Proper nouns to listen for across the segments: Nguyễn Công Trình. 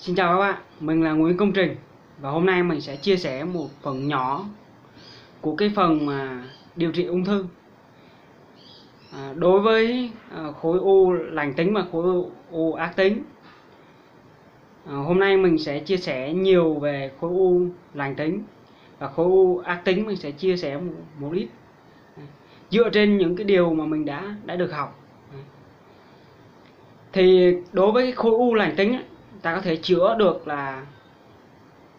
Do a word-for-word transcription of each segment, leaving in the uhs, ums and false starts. Xin chào các bạn, mình là Nguyễn Công Trình và hôm nay mình sẽ chia sẻ một phần nhỏ của cái phần mà điều trị ung thư. À, đối với à, khối u lành tính và khối u, u ác tính. À, hôm nay mình sẽ chia sẻ nhiều về khối u lành tính và khối u ác tính, mình sẽ chia sẻ một, một ít à, dựa trên những cái điều mà mình đã đã được học. À, thì đối với khối u lành tính ấy, ta có thể chữa được là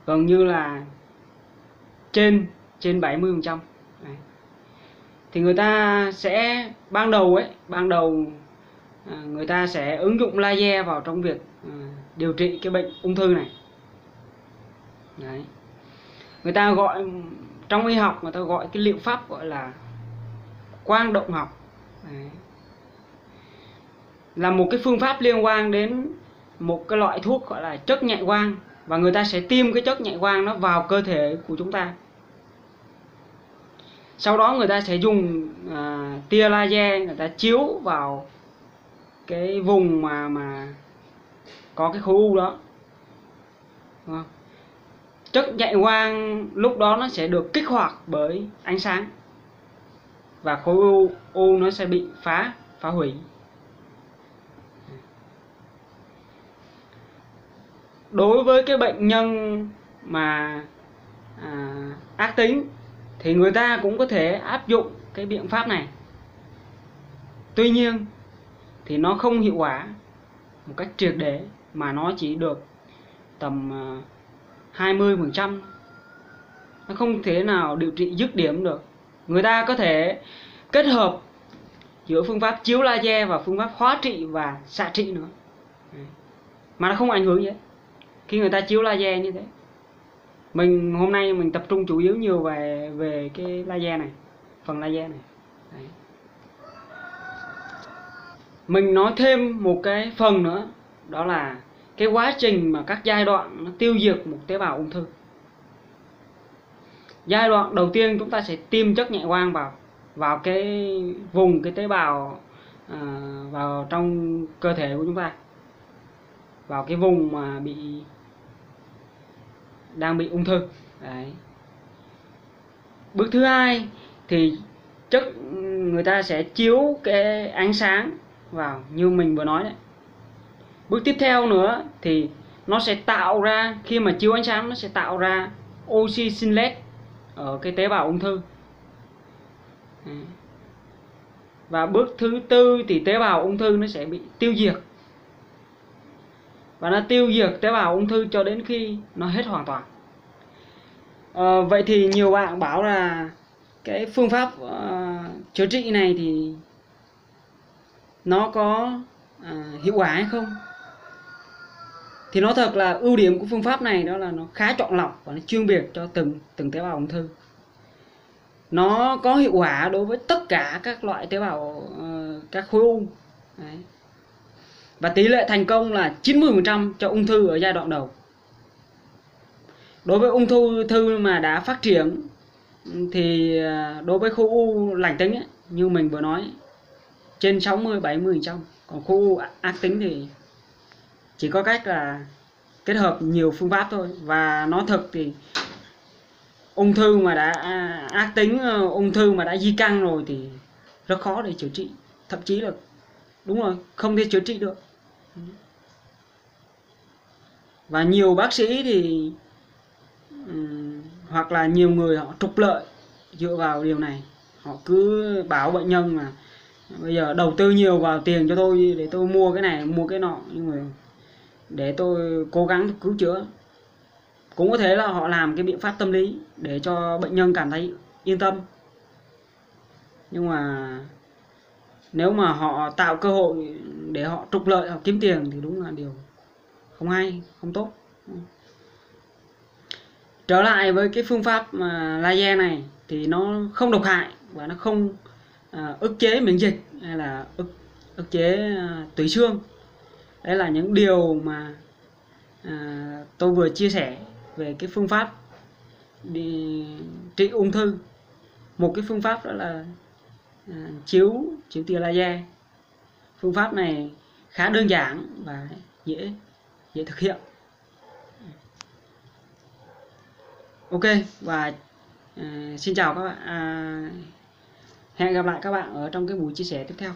gần như là trên trên bảy mươi phần trăm. Thì người ta sẽ ban đầu ấy, ban đầu người ta sẽ ứng dụng laser vào trong việc điều trị cái bệnh ung thư này. Đấy. Người ta gọi trong y học, người ta gọi cái liệu pháp gọi là quang động học. Đấy. Là một cái phương pháp liên quan đến một cái loại thuốc gọi là chất nhạy quang, và người ta sẽ tiêm cái chất nhạy quang nó vào cơ thể của chúng ta. Sau đó người ta sẽ dùng à, tia laser, người ta chiếu vào cái vùng mà mà có cái khối u đó. Đúng không? Chất nhạy quang lúc đó nó sẽ được kích hoạt bởi ánh sáng và khối u, u nó sẽ bị phá phá hủy. Đối với cái bệnh nhân mà à, ác tính thì người ta cũng có thể áp dụng cái biện pháp này. Tuy nhiên thì nó không hiệu quả một cách triệt để, mà nó chỉ được tầm hai mươi phần trăm. Nó không thể nào điều trị dứt điểm được. Người ta có thể kết hợp giữa phương pháp chiếu laser và phương pháp hóa trị và xạ trị nữa, mà nó không ảnh hưởng gì hết. Khi người ta chiếu laser như thế, mình hôm nay mình tập trung chủ yếu nhiều về về cái laser này, phần laser này. Đấy. Mình nói thêm một cái phần nữa, đó là cái quá trình mà các giai đoạn nó tiêu diệt một tế bào ung thư. Giai đoạn đầu tiên chúng ta sẽ tiêm chất nhạy quang vào vào cái vùng cái tế bào à, vào trong cơ thể của chúng ta, vào cái vùng mà bị đang bị ung thư. Đấy. Bước thứ hai thì chất người ta sẽ chiếu cái ánh sáng vào như mình vừa nói đấy. Bước tiếp theo nữa thì nó sẽ tạo ra, khi mà chiếu ánh sáng nó sẽ tạo ra oxy sinlet ở cái tế bào ung thư. Đấy. Và bước thứ tư thì tế bào ung thư nó sẽ bị tiêu diệt, và nó tiêu diệt tế bào ung thư cho đến khi nó hết hoàn toàn. À, vậy thì nhiều bạn bảo là cái phương pháp uh, chữa trị này thì nó có uh, hiệu quả hay không? Thì nói thật là ưu điểm của phương pháp này đó là nó khá chọn lọc và nó chuyên biệt cho từng từng tế bào ung thư. Nó có hiệu quả đối với tất cả các loại tế bào, uh, các khối u. Đấy. Và tỷ lệ thành công là chín mươi phần trăm cho ung thư ở giai đoạn đầu. Đối với ung thư thư mà đã phát triển thì đối với khối u lành tính ấy, như mình vừa nói, trên sáu mươi đến bảy mươi phần trăm. Còn khối u ác tính thì chỉ có cách là kết hợp nhiều phương pháp thôi. Và nói thật thì ung thư mà đã ác tính, ung thư mà đã di căn rồi thì rất khó để chữa trị. Thậm chí là đúng rồi, không thể chữa trị được. Và nhiều bác sĩ thì um, hoặc là nhiều người họ trục lợi dựa vào điều này. Họ cứ bảo bệnh nhân là bây giờ đầu tư nhiều vào tiền cho tôi để tôi mua cái này, mua cái nọ, nhưng mà để tôi cố gắng cứu chữa. Cũng có thể là họ làm cái biện pháp tâm lý để cho bệnh nhân cảm thấy yên tâm. Nhưng mà nếu mà họ tạo cơ hội để họ trục lợi, họ kiếm tiền thì đúng là điều không hay, không tốt. Trở lại với cái phương pháp mà laser này thì nó không độc hại và nó không à, ức chế miễn dịch hay là ức, ức chế à, tủy xương. Đấy là những điều mà à, tôi vừa chia sẻ về cái phương pháp đi, trị ung thư. Một cái phương pháp đó là À, chiếu chiếu tia laser. Phương pháp này khá đơn giản và dễ dễ thực hiện. Ok, và uh, xin chào các bạn. Uh, hẹn gặp lại các bạn ở trong cái buổi chia sẻ tiếp theo.